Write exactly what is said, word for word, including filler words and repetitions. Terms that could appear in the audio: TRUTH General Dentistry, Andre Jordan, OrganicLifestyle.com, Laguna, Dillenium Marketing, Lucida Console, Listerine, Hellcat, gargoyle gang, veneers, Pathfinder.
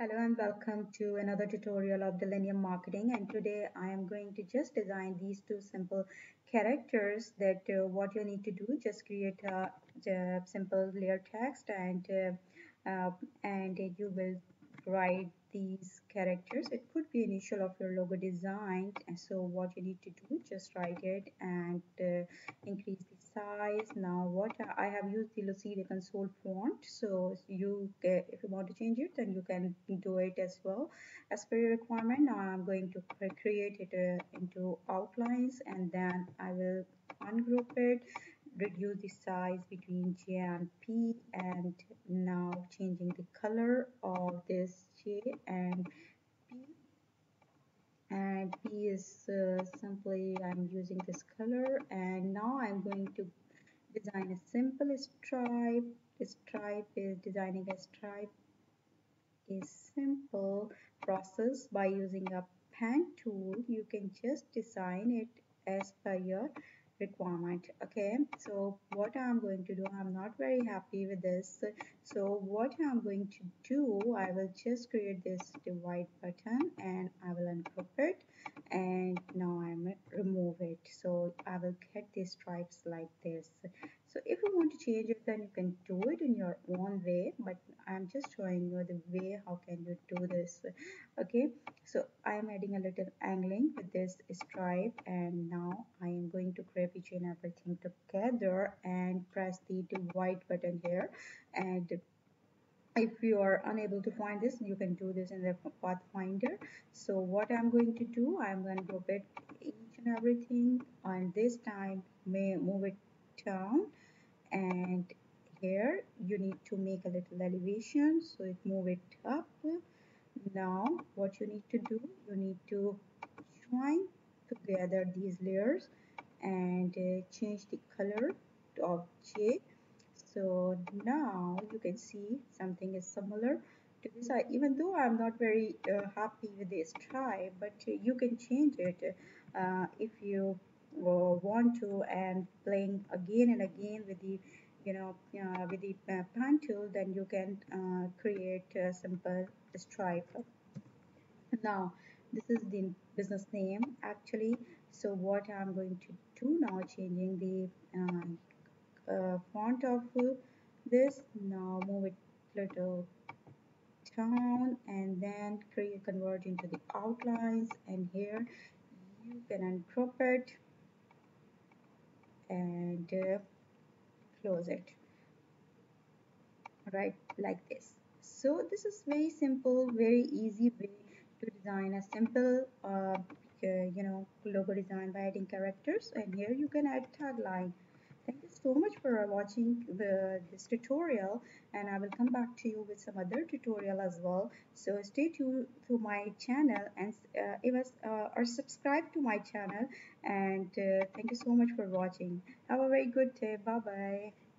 Hello and welcome to another tutorial of Dillenium Marketing, and today I am going to just design these two simple characters that uh, what you need to do, just create a, a simple layer text and uh, uh, and you will write these characters. It could be initial of your logo design, and so what you need to do, just write it and uh, increase the size. Now what I have used the Lucida Console font, so you uh, if you want to change it, then you can do it as well as per your requirement. Now I'm going to create it uh, into outlines, and then I will ungroup it, reduce the size between J and P, and now changing the color of this J and P, and P is uh, simply I'm using this color. And now I'm going to design a simple stripe. The stripe is designing a stripe is simple process by using a pen tool. You can just design it as per your requirement. Okay, so what I'm going to do, I'm not very happy with this, so what I'm going to do, I will just create this divide button and I will ungroup it, and now I'm remove it, so I will get these stripes like this. So if you want to change it, then you can do it in your own way, but I'm just showing you the way how can you do this. Okay, so I'm adding a little angling with this stripe, and now I am going to grab each and everything together and press the divide button here. And if you are unable to find this, you can do this in the Pathfinder. So what I'm going to do, I'm going to group it each and everything, and this time may move it down, and here you need to make a little elevation, so it move it up. Now what you need to do, you need to join together these layers and uh, change the color of J. So now you can see something is similar to this. I, even though I'm not very uh, happy with this stripe, but uh, you can change it uh, if you uh, want to, and playing again and again with the you know uh, with the uh, pen tool, then you can uh, create a simple stripe. Now this is the business name actually. So what I'm going to do now, changing the uh, Uh, font of this, now move it little down, and then create convert into the outlines, and here you can ungroup it and uh, close it right like this. So this is very simple, very easy way to design a simple uh, you know logo design by adding characters, and here you can add tagline. Thank you so much for watching the, this tutorial, and I will come back to you with some other tutorial as well. So stay tuned to my channel, and uh, it was, uh, or subscribe to my channel, and uh, thank you so much for watching. Have a very good day. Bye bye.